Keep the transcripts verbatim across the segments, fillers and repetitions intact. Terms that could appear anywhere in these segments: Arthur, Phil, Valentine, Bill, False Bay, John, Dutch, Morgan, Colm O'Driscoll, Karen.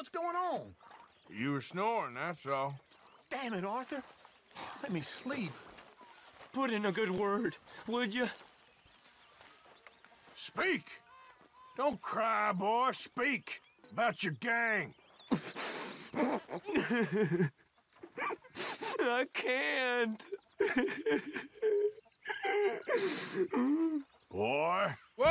What's going on? You were snoring, that's all. Damn it, Arthur. Let me sleep. Put in a good word, would you? Speak. Don't cry, boy. Speak about your gang. I can't. Boy. Whoa!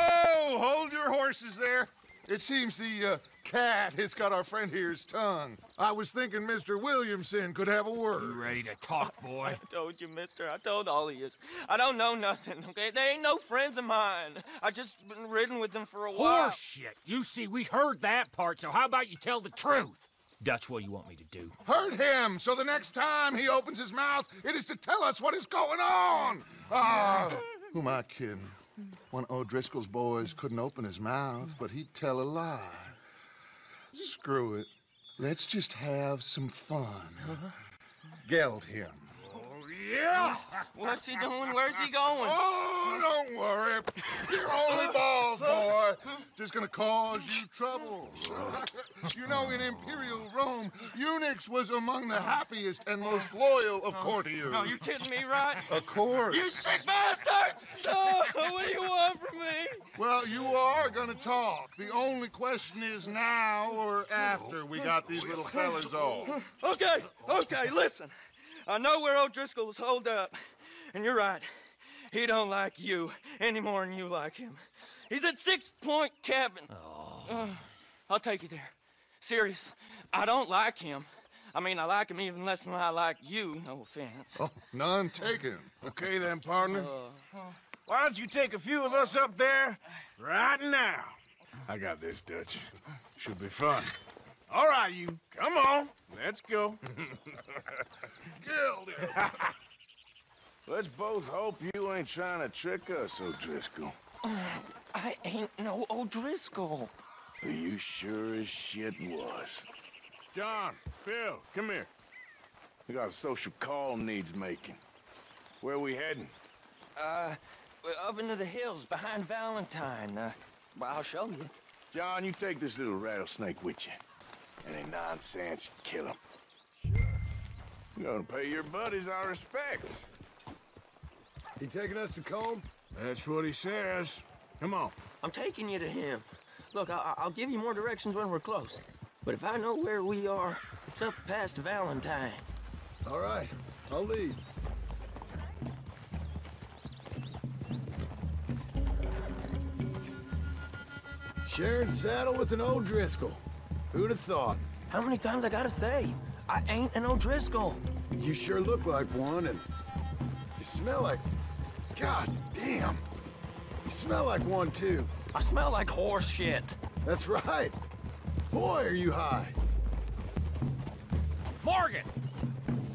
Hold your horses there. It seems the uh, cat has got our friend here's tongue. I was thinking Mister Williamson could have a word. You ready to talk, boy? I told you, mister. I told all of you. I don't know nothing, okay? They ain't no friends of mine. I just been ridden with them for a while. Horse shit. You see, we heard that part, so how about you tell the truth? Dutch, what do you want me to do? Hurt him, so the next time he opens his mouth, it is to tell us what is going on. Ah, oh, who am I kidding? One of O'Driscoll's boys couldn't open his mouth, but he'd tell a lie. Screw it. Let's just have some fun. Geld him. Oh, yeah! What's he doing? Where's he going? Oh, don't worry. You're only balls, boy. Just gonna cause you trouble. You know, in Imperial Rome, eunuchs was among the happiest and most loyal of courtiers. No, you're kidding me, right? Of course. You sick bastards! Oh, what do you want from me? Well, you are gonna talk. The only question is now or after we got these little fellas off. Okay, okay, listen. I know where O'Driscoll was holed up, and you're right. He don't like you any more than you like him. He's at Six Point Cabin. Oh. Uh, I'll take you there. Serious, I don't like him. I mean, I like him even less than I like you, no offense. Oh, none taken. Okay then, partner. Uh, uh, Why don't you take a few of us up there right now? I got this, Dutch. Should be fun. All right, you. Come on. Let's go. Gilded. Let's both hope you ain't trying to trick us, O'Driscoll. I ain't no O'Driscoll. You sure as shit was. John, Phil, come here. We got a social call needs making. Where we heading? Uh, up into the hills behind Valentine. Uh, well, I'll show you. John, you take this little rattlesnake with you. Any nonsense, you kill him. Sure. You're gonna pay your buddies our respects. He taking us to Colm? That's what he says. Come on. I'm taking you to him. Look, I I'll give you more directions when we're close. But if I know where we are, it's up past Valentine. All right, I'll lead. Sharing saddle with an O'Driscoll. Who'd have thought? How many times I gotta say? I ain't an O'Driscoll. You sure look like one, and you smell like... God damn. You smell like one, too. I smell like horse shit. That's right. Boy, are you high. Morgan,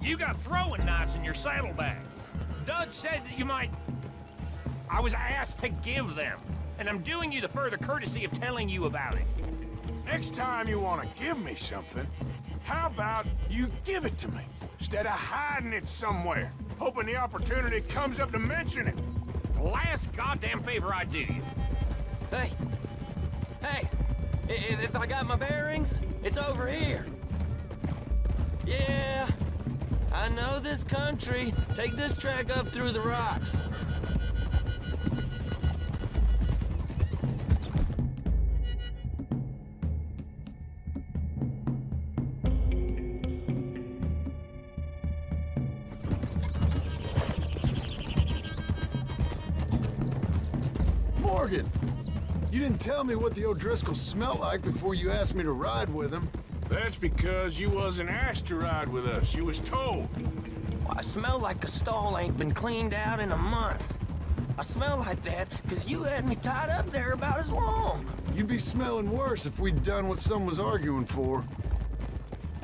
you got throwing knives in your saddlebag. Dutch said that you might... I was asked to give them, and I'm doing you the further courtesy of telling you about it. Next time you want to give me something, how about you give it to me, instead of hiding it somewhere, hoping the opportunity comes up to mention it? Last goddamn favor I do you. Hey, hey, if, if I got my bearings, it's over here. Yeah, I know this country. Take this track up through the rocks. You didn't tell me what the O'Driscolls smell like before you asked me to ride with them. That's because you wasn't asked to ride with us. You was told. Well, I smell like a stall ain't been cleaned out in a month. I smell like that because you had me tied up there about as long. You'd be smelling worse if we'd done what someone was arguing for.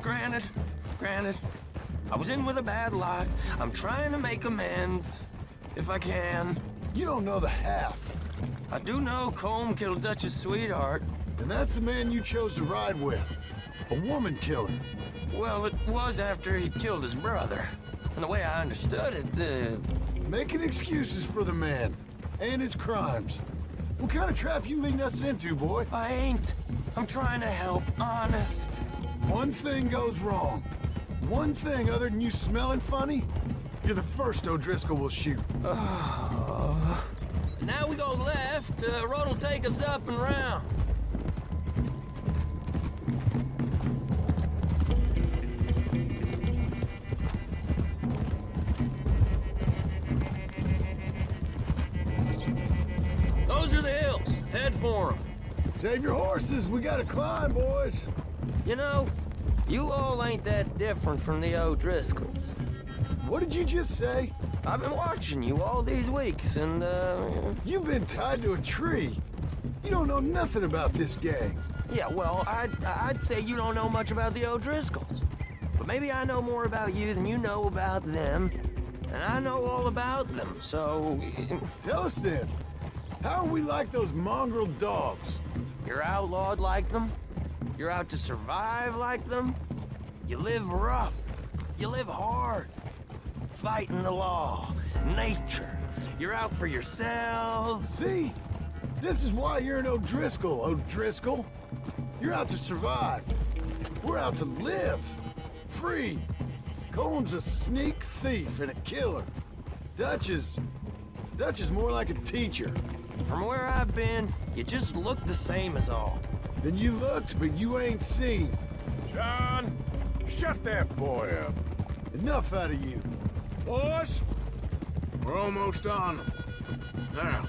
Granted, granted. I was in with a bad lot. I'm trying to make amends, if I can. You don't know the half. I do know Colm killed Dutch's sweetheart. And that's the man you chose to ride with. A woman killer. Well, it was after he killed his brother. And the way I understood it, the... Making excuses for the man. And his crimes. What kind of trap you leading us into, boy? I ain't. I'm trying to help, honest. one thing goes wrong, one thing other than you smelling funny, you're the first O'Driscoll will shoot. Uh... Now we go left. Uh, road will take us up and round. Those are the hills. Head for them. Save your horses. We gotta climb, boys. You know, you all ain't that different from the O'Driscolls. What did you just say? I've been watching you all these weeks, and, uh... You've been tied to a tree. You don't know nothing about this gang. Yeah, well, I'd, I'd say you don't know much about the O'Driscolls. But maybe I know more about you than you know about them. And I know all about them, so... Tell us then. How are we like those mongrel dogs? You're outlawed like them. You're out to survive like them. You live rough. You live hard. Fighting the law, nature. You're out for yourselves. See? This is why you're an O'Driscoll, O'Driscoll. You're out to survive. We're out to live. Free. Colm's a sneak thief and a killer. Dutch is... Dutch is more like a teacher. From where I've been, you just look the same as all. Then you looked, but you ain't seen. John, shut that boy up. Enough out of you. Boys, we're almost on them. Now,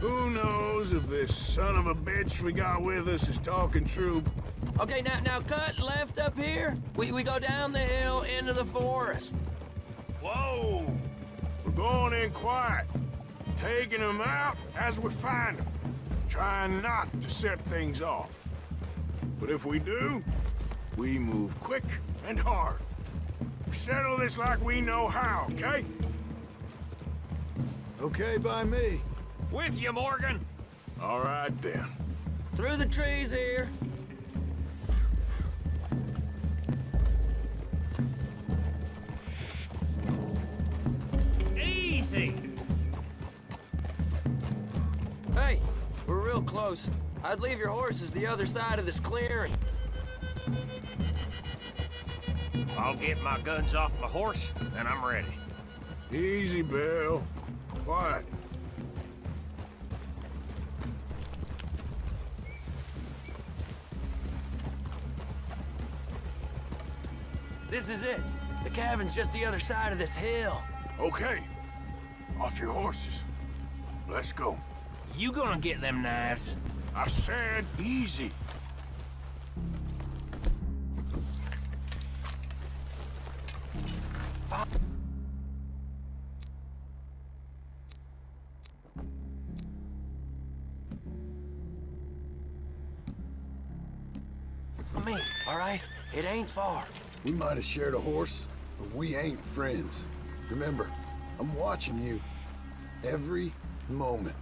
who knows if this son of a bitch we got with us is talking true? Okay, now, now cut left up here. We, we go down the hill into the forest. Whoa! We're going in quiet, taking them out as we find them, trying not to set things off. But if we do, we move quick and hard. Settle this like we know how, okay? Okay by me. With you, Morgan. All right, then. Through the trees here. Easy. Hey, we're real close. I'd leave your horses the other side of this clearing. I'll get my guns off my horse, and I'm ready. Easy, Bill. Quiet. This is it. The cabin's just the other side of this hill. Okay. Off your horses. Let's go. You gonna get them knives? I said easy. Me, all right? It ain't far. We might have shared a horse, but we ain't friends. Remember, I'm watching you every moment.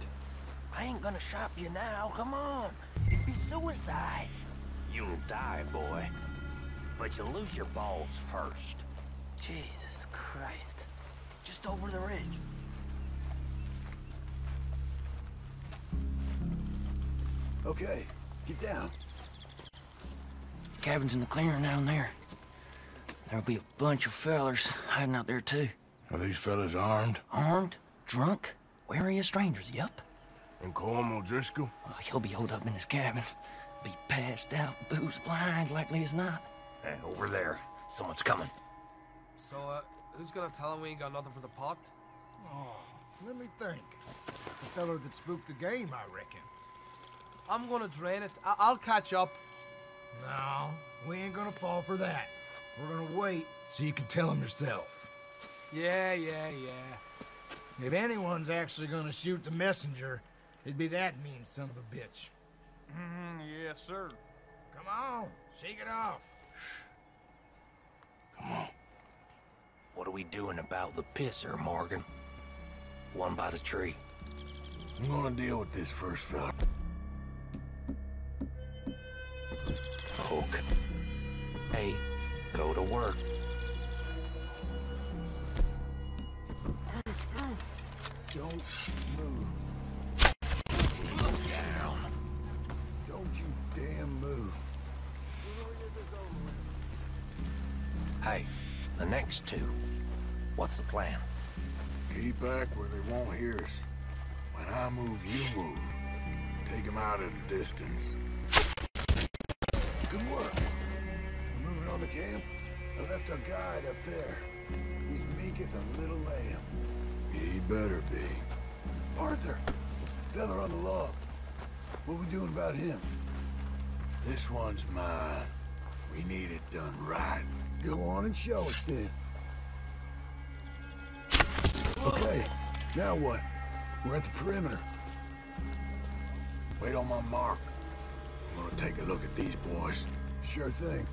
I ain't gonna shop you now, come on. It'd be suicide. You'll die, boy. But you'll lose your balls first. Jesus Christ. Just over the ridge. Okay, get down. Cabin's in the clearing down there. There'll be a bunch of fellers hiding out there, too. Are these fellas armed? Armed? Drunk? Wary of strangers, yep. And Colm O'Driscoll? Oh, he'll be holed up in his cabin. Be passed out, booze blind, likely as not. Hey, over there. Someone's coming. So, uh, who's gonna tell him we ain't got nothing for the pot? Oh, let me think. The fella that spooked the game, I reckon. I'm gonna drain it. I I'll catch up. No, we ain't gonna fall for that. We're gonna wait so you can tell them yourself. Yeah, yeah, yeah. If anyone's actually gonna shoot the messenger, it'd be that mean son of a bitch. Mm-hmm, yes, sir. Come on, shake it off. Come on. What are we doing about the pisser, Morgan? One by the tree. I'm gonna deal with this first, fella. Hook. Hey, go to work. Don't move. Look down. Don't you damn move. Hey, the next two. What's the plan? Keep back where they won't hear us. When I move, you move. Take them out at a distance. Good work. We're moving on the camp. I left our guide up there. He's meek as a little lamb. He better be. Arthur, feller on the log. What we doing about him? This one's mine. We need it done right. Go on and show us then. Okay, now what? We're at the perimeter. Wait on my mark. I'm gonna take a look at these boys. Sure thing.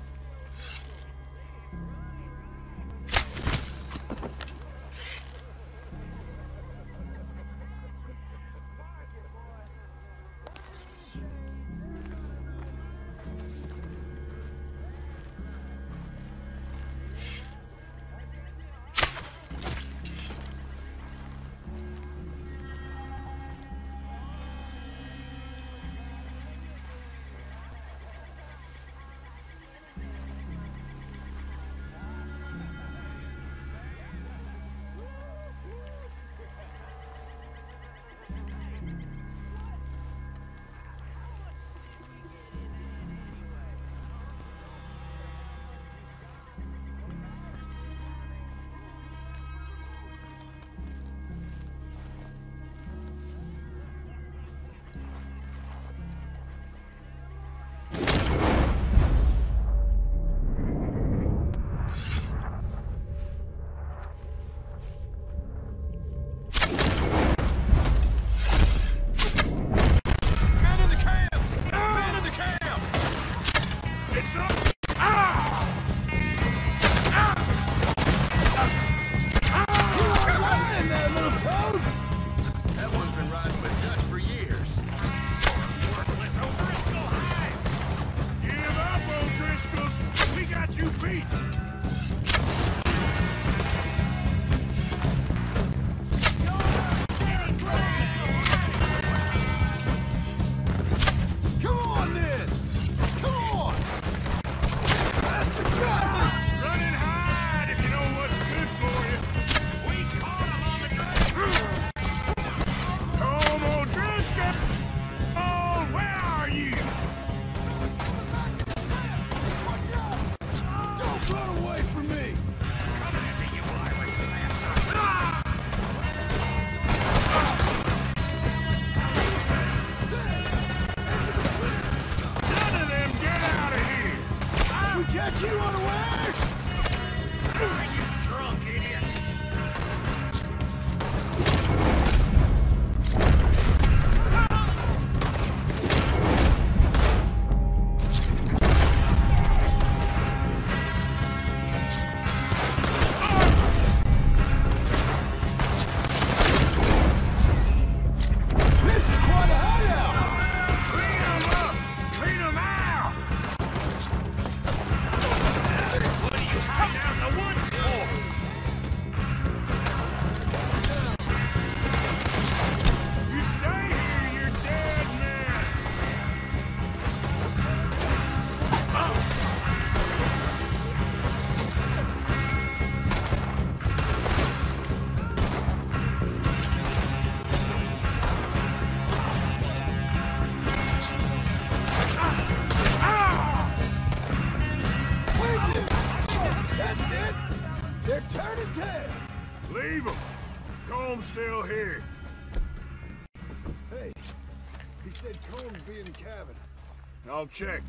I'll check.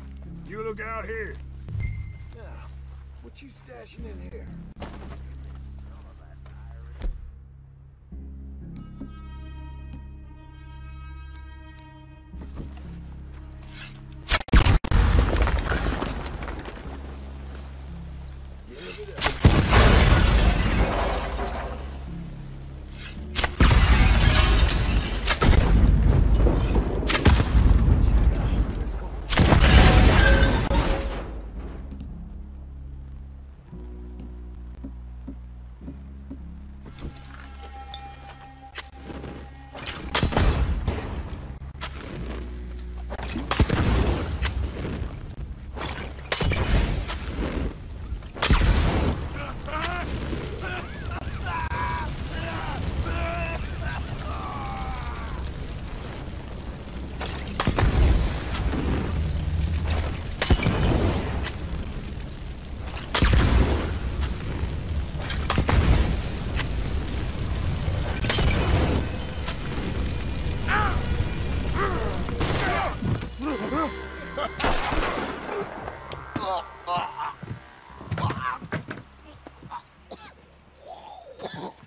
You look out here. Now, what you stashing in here?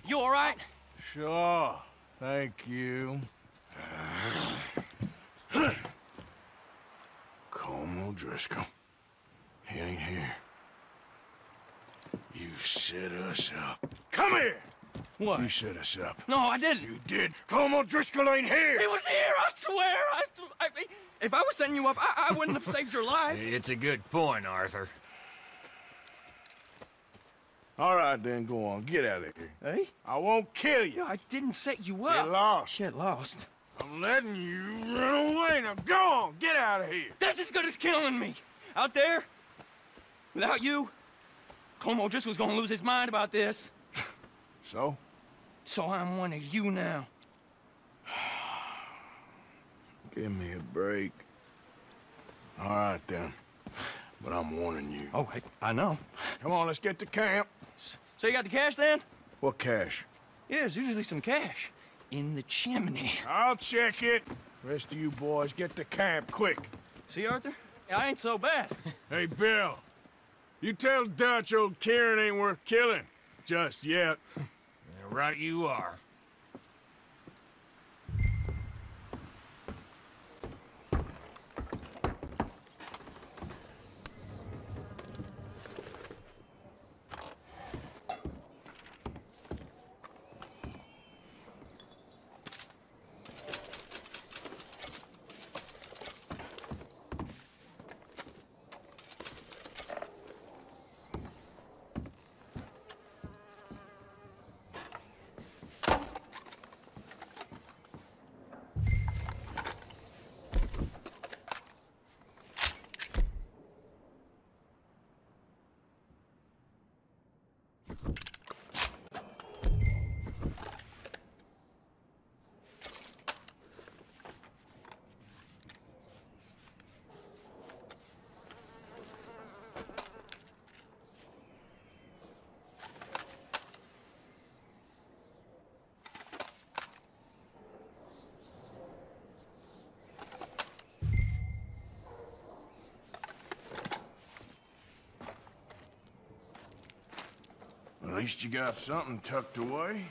You all right? Sure. Thank you. Colm O'Driscoll. He ain't here. You set us up. Come here! What? You set us up. No, I didn't. You did. Colm O'Driscoll ain't here. He was here, I swear. I, I, if I was setting you up, I, I wouldn't have saved your life. It's a good point, Arthur. All right, then, go on. Get out of here. Hey? I won't kill you. No, I didn't set you up. Get lost. Get lost. I'm letting you run away. Now, go on. Get out of here. That's as good as killing me. Out there, without you, Colm O'Driscoll's gonna lose his mind about this. So? So I'm one of you now. Give me a break. All right, then. But I'm warning you. Oh, hey, I know. Come on, let's get to camp. So you got the cash, then? What cash? Yeah, there's usually some cash in the chimney. I'll check it. Rest of you boys, get to camp, quick. See, Arthur? I ain't so bad. Hey, Bill. You tell Dutch old Karen ain't worth killing. Just yet. Yeah, right you are. At least you got something tucked away.